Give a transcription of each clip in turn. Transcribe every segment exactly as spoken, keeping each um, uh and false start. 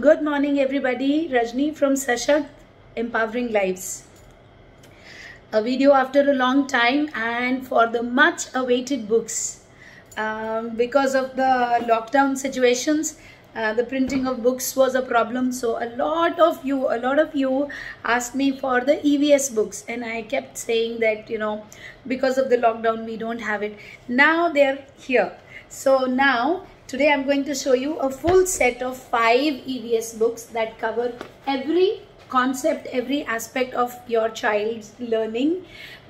Good morning everybody, Rajni from Sashakt, Empowering Lives. A video after a long time and for the much awaited books. Um, because of the lockdown situations, uh, the printing of books was a problem. So a lot of you, a lot of you asked me for the E V S books, and I kept saying that, you know, because of the lockdown we don't have it. Now they're here. So now today I'm going to show you a full set of five E V S books that cover every concept, every aspect of your child's learning.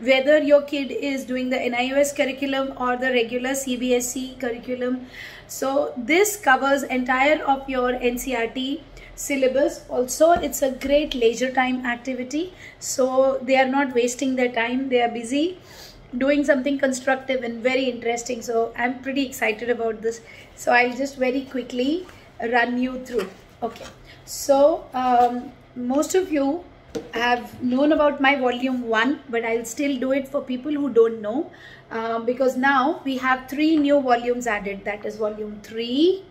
Whether your kid is doing the N I O S curriculum or the regular C B S E curriculum. So this covers entire of your N C E R T syllabus. Also, it's a great leisure time activity. So they are not wasting their time. They are busy doing something constructive and very interesting. So I'm pretty excited about this. So I'll just very quickly run you through. Okay. So um, most of you have known about my volume one, but I'll still do it for people who don't know, uh, because now we have three new volumes added. That is volume three.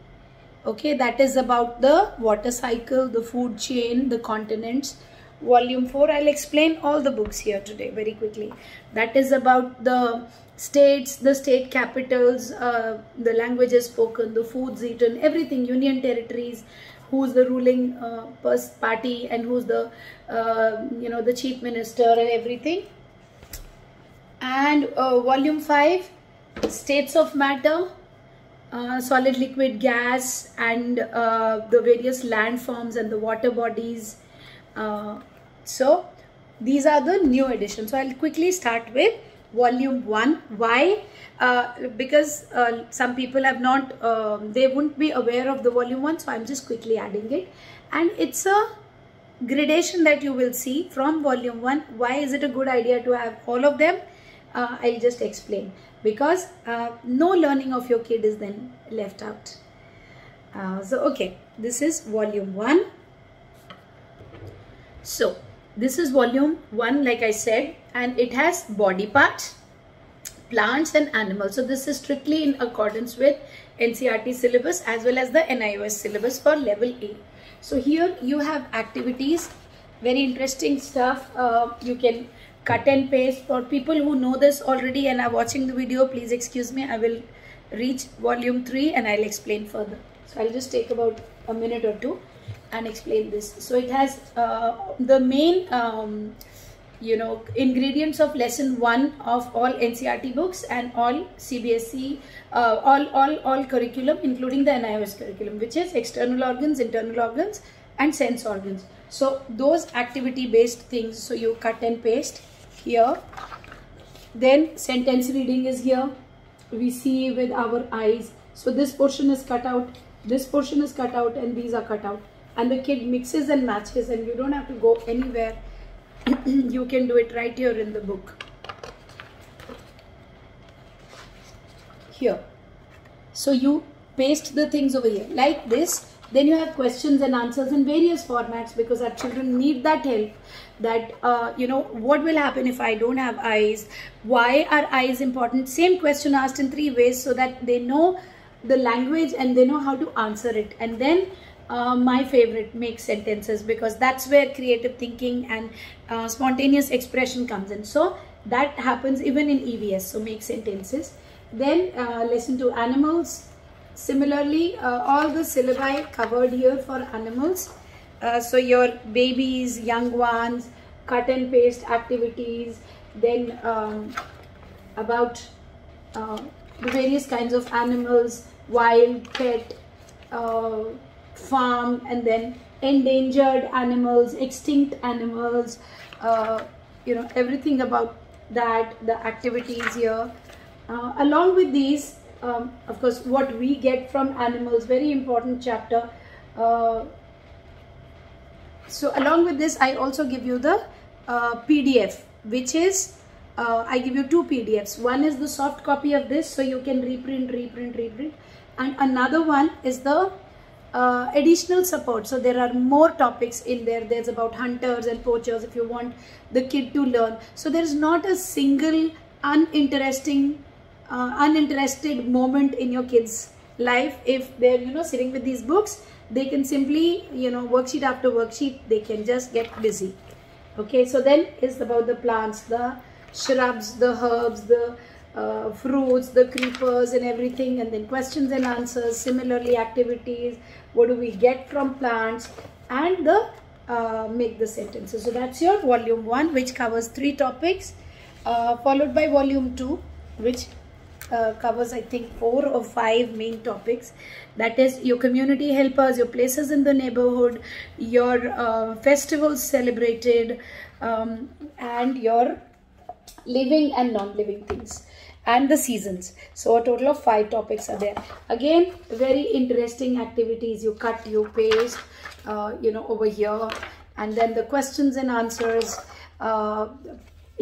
Okay. That is about the water cycle, the food chain, the continents. Volume four, I'll explain all the books here today very quickly. That is about the states, the state capitals, uh, the languages spoken, the foods eaten, everything, union territories, who's the ruling uh, party and who's the, uh, you know, the chief minister and everything. And uh, volume five, states of matter, uh, solid, liquid, gas, and uh, the various landforms and the water bodies. Uh, so these are the new editions. So I'll quickly start with volume one. Why? Uh, because uh, some people have not, uh, they wouldn't be aware of the volume one. So I'm just quickly adding it. And it's a gradation that you will see from volume one. Why is it a good idea to have all of them? Uh, I'll just explain. Because uh, no learning of your kid is then left out. Uh, so, okay, this is volume one. So this is volume one, like I said, and it has body parts, plants and animals. So this is strictly in accordance with N C E R T syllabus as well as the N I O S syllabus for level A. So here you have activities, very interesting stuff. Uh, you can cut and paste. For people who know this already and are watching the video, please excuse me. I will reach volume three and I'll explain further. So I'll just take about a minute or two and explain this. So it has uh, the main um, you know, ingredients of lesson one of all N C E R T books and all C B S E, uh, all all all curriculum, including the N I O S curriculum, which is external organs, internal organs and sense organs. So those activity based things, so you cut and paste here. Then sentence reading is here, we see with our eyes. So this portion is cut out, this portion is cut out, and these are cut out. And the kid mixes and matches, and you don't have to go anywhere. You can do it right here in the book. Here. So you paste the things over here like this. Then you have questions and answers in various formats, because our children need that help. That, uh, you know, what will happen if I don't have eyes? Why are eyes important? Same question asked in three ways, so that they know the language and they know how to answer it. And then Uh, my favorite, make sentences, because that's where creative thinking and uh, spontaneous expression comes in. So that happens even in E V S. So make sentences. Then uh, listen to animals. Similarly, uh, all the syllabi covered here for animals. Uh, so your babies, young ones, cut and paste activities. Then um, about uh, the various kinds of animals, wild, pet, uh, farm, and then endangered animals, extinct animals, uh, you know, everything about that, the activities here. Uh, along with these, um, of course, what we get from animals, very important chapter. Uh, so along with this, I also give you the uh, P D F, which is, uh, I give you two P D Fs. One is the soft copy of this, so you can reprint, reprint, reprint. And another one is the Uh, additional support. So there are more topics in there. There's about hunters and poachers if you want the kid to learn. So there's not a single uninteresting, uh, uninterested moment in your kid's life if they're, you know, sitting with these books they can simply, you know, worksheet after worksheet, they can just get busy. Okay, so then it's about the plants, the shrubs, the herbs, the uh, fruits, the creepers and everything, and then questions and answers, similarly activities, what do we get from plants, and the uh, make the sentences. So that's your volume one, which covers three topics, uh, followed by volume two, which Uh, covers I think four or five main topics, that is your community helpers, your places in the neighborhood, your uh, festivals celebrated, um, and your living and non-living things, and the seasons. So a total of five topics are there. Again, very interesting activities. You cut, you paste, uh, you know, over here, and then the questions and answers, uh,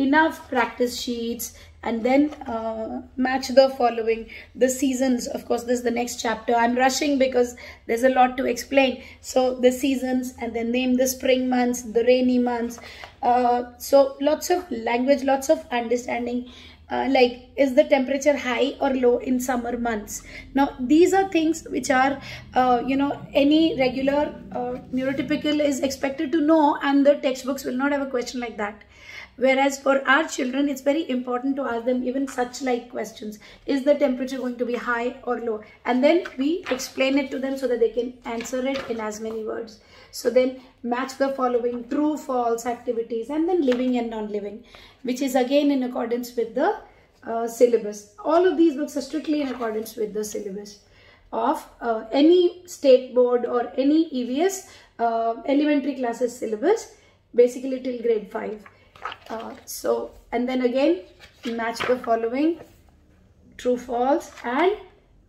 enough practice sheets, and then uh, match the following, the seasons. Of course, this is the next chapter. I'm rushing because there's a lot to explain. So the seasons, and then name the spring months, the rainy months. Uh, so lots of language, lots of understanding. Uh, like, is the temperature high or low in summer months? Now, these are things which are, uh, you know, any regular uh, neurotypical is expected to know, and the textbooks will not have a question like that. Whereas for our children, it's very important to ask them even such like questions. Is the temperature going to be high or low? And then we explain it to them so that they can answer it in as many words. So then match the following true, false activities, and then living and non-living, which is again in accordance with the uh, syllabus. All of these books are strictly in accordance with the syllabus of uh, any state board or any E V S uh, elementary classes syllabus, basically till grade five. Uh, so, and then again match the following true, false, and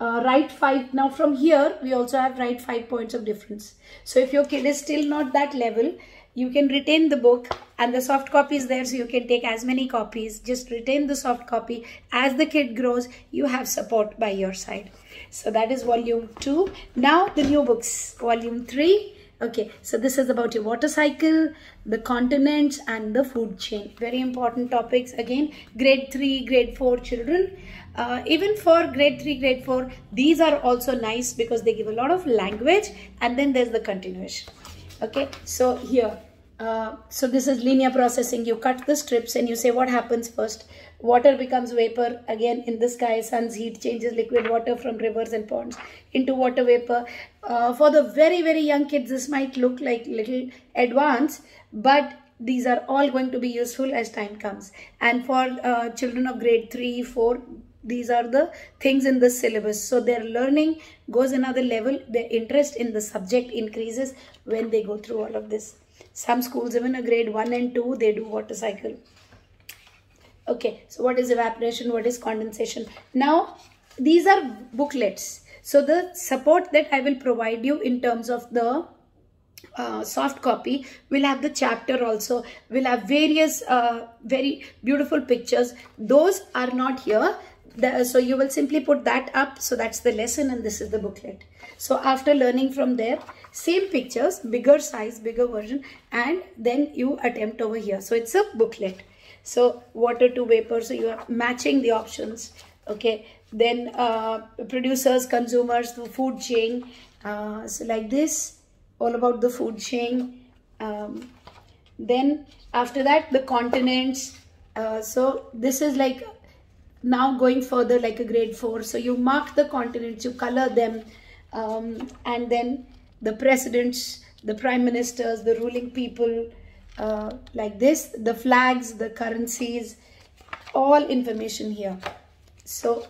uh, write five. Now from here we also have write five points of difference. So if your kid is still not that level, you can retain the book, and the soft copy is there, so you can take as many copies. Just retain the soft copy. As the kid grows, you have support by your side. So that is volume two. Now the new books, volume three. Okay, so this is about your water cycle, the continents, and the food chain. Very important topics. Again, grade three, grade four children. Uh, even for grade three, grade four, these are also nice because they give a lot of language, and then there's the continuation. Okay, so here, uh, so this is linear processing. You cut the strips and you say what happens first. Water becomes vapor again in the sky. Sun's heat changes liquid water from rivers and ponds into water vapor. Uh, for the very, very young kids, this might look like little advanced, but these are all going to be useful as time comes. And for uh, children of grade three, four, these are the things in the syllabus. So their learning goes another level. Their interest in the subject increases when they go through all of this. Some schools, even a grade one and two, they do water cycle. Okay, so what is evaporation? What is condensation? Now, these are booklets. So the support that I will provide you in terms of the uh, soft copy will have the chapter also. Will have various uh, very beautiful pictures. Those are not here. The, so you will simply put that up. So that's the lesson, and this is the booklet. So after learning from there, same pictures, bigger size, bigger version, and then you attempt over here. So it's a booklet. So water to vapor, so you are matching the options. Okay, then uh, producers, consumers, the food chain. Uh, so like this, all about the food chain. Um, then after that, the continents. Uh, so this is like now going further like a grade four. So you mark the continents, you color them. Um, and then the presidents, the prime ministers, the ruling people. Uh, like this, the flags, the currencies, all information here. So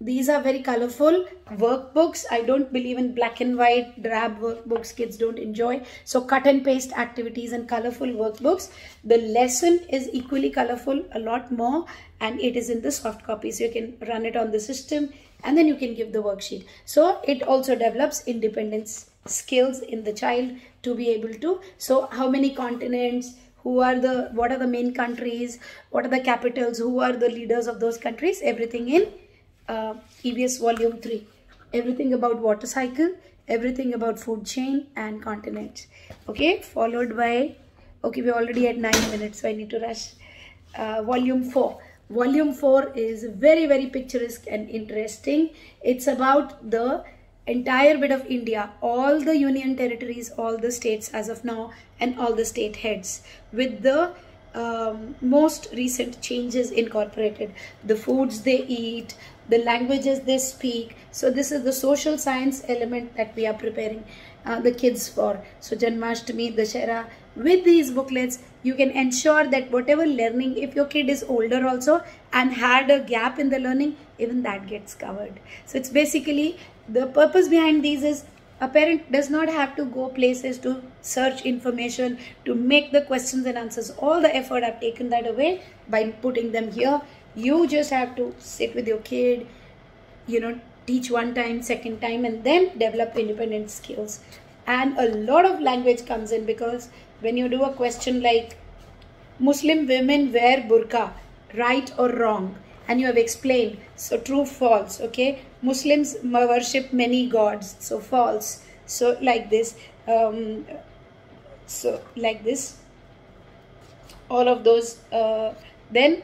these are very colorful workbooks. I don't believe in black and white drab workbooks. Kids don't enjoy. So cut and paste activities and colorful workbooks. The lesson is equally colorful, a lot more, and it is in the soft copy. So you can run it on the system, and then you can give the worksheet. So it also develops independence skills in the child to be able to. So how many continents, who are the, what are the main countries, what are the capitals, who are the leaders of those countries, everything in uh, E V S volume three. Everything about water cycle, everything about food chain and continents. Okay, followed by, okay, we're already at nine minutes, so I need to rush. Uh, volume four. Volume four is very, very picturesque and interesting. It's about the entire bit of India, all the union territories, all the states as of now, and all the state heads with the um, most recent changes incorporated, the foods they eat, the languages they speak. So this is the social science element that we are preparing uh, the kids for. So Janmashtami, Dashera, with these booklets, you can ensure that whatever learning, if your kid is older also and had a gap in the learning, even that gets covered. So it's basically, the purpose behind these is a parent does not have to go places to search information, to make the questions and answers. All the effort, I've taken that away by putting them here. You just have to sit with your kid, you know, teach one time, second time, and then develop independent skills. And a lot of language comes in, because when you do a question like Muslim women wear burqa, right or wrong, and you have explained, so true, false, okay, Muslims worship many gods, so false, so like this, um, so like this, all of those, uh, then,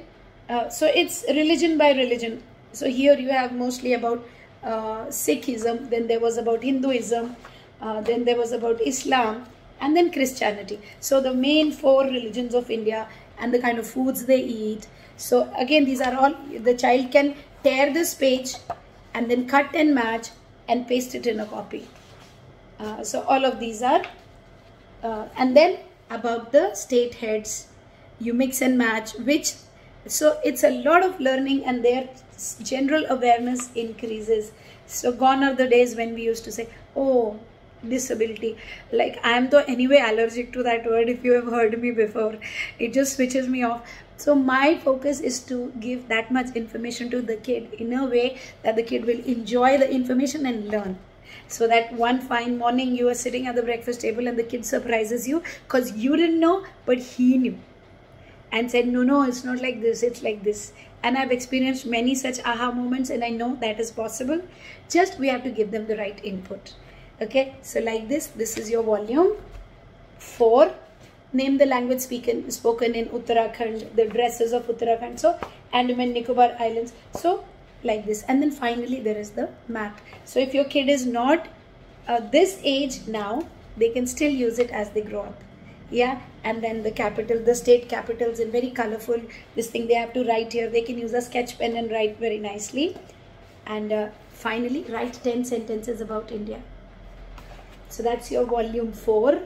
uh, so it's religion by religion. So here you have mostly about uh, Sikhism, then there was about Hinduism, uh, then there was about Islam, and then Christianity. So the main four religions of India and the kind of foods they eat. So again, these are all, the child can tear this page and then cut and match and paste it in a copy. Uh, so all of these are, uh, and then about the state heads, you mix and match, which, so it's a lot of learning and their general awareness increases. So gone are the days when we used to say, oh, disability, like I am though anyway allergic to that word. If you have heard me before, it just switches me off. So my focus is to give that much information to the kid in a way that the kid will enjoy the information and learn, so that one fine morning you are sitting at the breakfast table and the kid surprises you because you didn't know, but he knew and said, no, no, it's not like this, it's like this. And I've experienced many such aha moments, and I know that is possible. Just we have to give them the right input. Okay, so like this, this is your volume four. Name the language spoken spoken in Uttarakhand, the dresses of Uttarakhand, so Andaman, Nicobar Islands, so like this. And then finally there is the map. So if your kid is not uh, this age now, they can still use it as they grow up. Yeah, and then the capital, the state capitals in very colorful, this thing they have to write here. They can use a sketch pen and write very nicely. And uh, finally write ten sentences about India. So that's your volume four,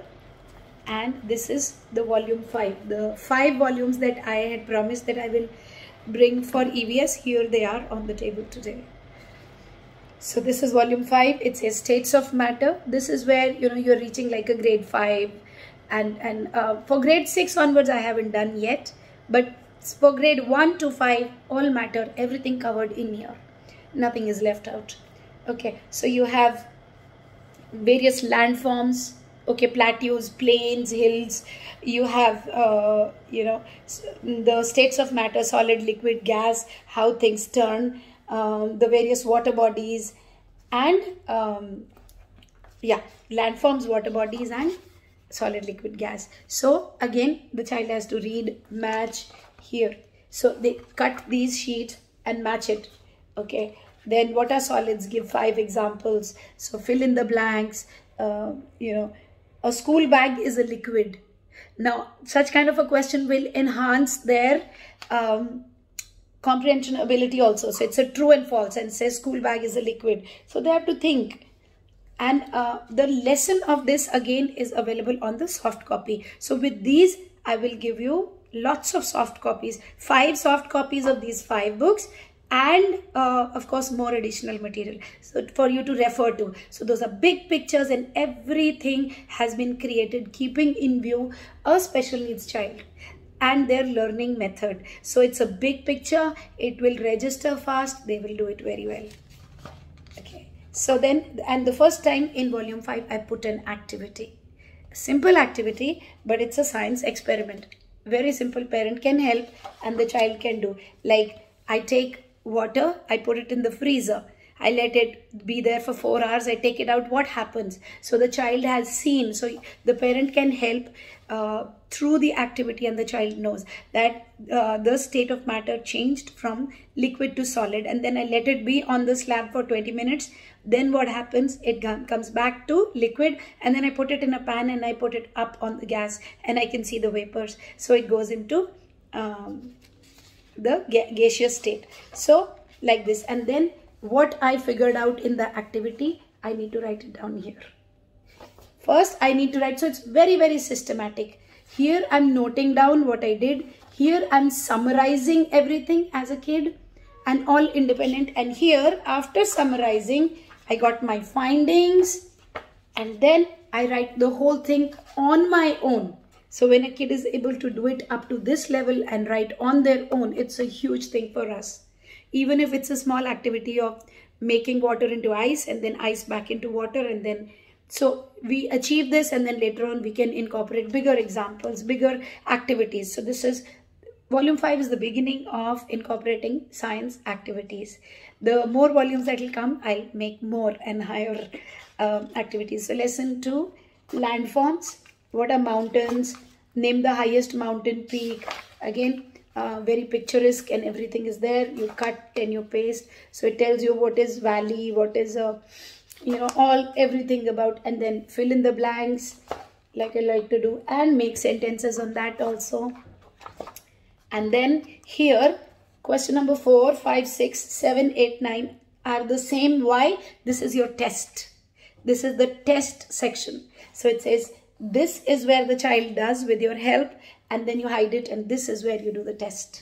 and this is the volume five. The five volumes that I had promised that I will bring for E V S, here they are on the table today. So this is volume five. It says states of matter. This is where, you know, you're reaching like a grade five, and, and uh, for grade six onwards I haven't done yet, but for grade one to five, all matter, everything covered in here. Nothing is left out. Okay, so you have various landforms, okay, plateaus, plains, hills. You have uh, you know, the states of matter, solid, liquid, gas, how things turn, um, the various water bodies, and um, yeah, landforms, water bodies, and solid, liquid, gas. So again, the child has to read, match here. So they cut these sheets and match it. Okay, then what are solids? Give five examples. So fill in the blanks. Uh, you know, a school bag is a liquid. Now, such kind of a question will enhance their um, comprehension ability also. So it's a true and false, and says school bag is a liquid. So they have to think. And uh, the lesson of this again is available on the soft copy. So with these, I will give you lots of soft copies, five soft copies of these five books, and uh, of course more additional material, so for you to refer to. So those are big pictures, and everything has been created keeping in view a special needs child and their learning method. So it's a big picture, it will register fast, they will do it very well. Okay, so then, and the first time in volume five I put an activity, a simple activity, but it's a science experiment, very simple, parent can help and the child can do. Like I take water, I put it in the freezer, I let it be there for four hours, I take it out, what happens? So the child has seen, so the parent can help uh, through the activity, and the child knows that uh, the state of matter changed from liquid to solid, and then I let it be on the slab for twenty minutes. Then what happens? It comes back to liquid, and then I put it in a pan and I put it up on the gas, and I can see the vapors. So it goes into um, the ga gaseous state. So like this, and then what I figured out in the activity, I need to write it down here. First, I need to write, so it's very, very systematic. Here I'm noting down what I did. Here I'm summarizing everything as a kid, and all independent. And here, after summarizing, I got my findings, and then I write the whole thing on my own. So when a kid is able to do it up to this level and write on their own, it's a huge thing for us. Even if it's a small activity of making water into ice and then ice back into water, and then so we achieve this, and then later on we can incorporate bigger examples, bigger activities. So this is volume five is the beginning of incorporating science activities. The more volumes that will come, I'll make more and higher um, activities. So lesson two, landforms. What are mountains? Name the highest mountain peak. Again, Uh, very picturesque, and everything is there. You cut and you paste, so it tells you what is valley, what is a, you know, all everything about, and then fill in the blanks like I like to do, and make sentences on that also. And then here, question number four, five, six, seven, eight, nine are the same. Why? This is your test. This is the test section. So it says this is where the child does with your help, and then you hide it, and this is where you do the test,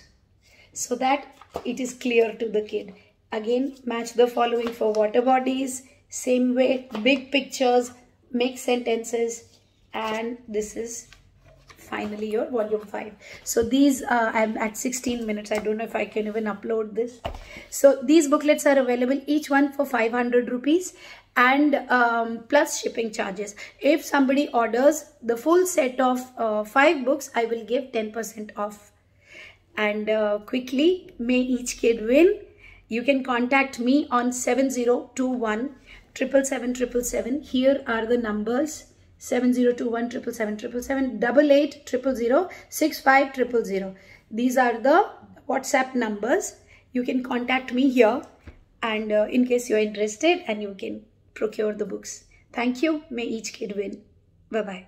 so that it is clear to the kid. Again, match the following for water bodies, same way, big pictures, make sentences, and this is finally your volume five. So these, uh, I'm at sixteen minutes, I don't know if I can even upload this. So these booklets are available, each one for five hundred rupees, and um, plus shipping charges. If somebody orders the full set of uh, five books, I will give ten percent off. And uh, quickly, may each kid win. You can contact me on seven zero two one, seven seven seven, seven seven seven. Here are the numbers. seven zero two one, seven seven seven, seven eight zero zero, six five zero zero. These are the WhatsApp numbers. You can contact me here, and uh, in case you're interested, and you can procure the books. Thank you. May each kid win. Bye-bye.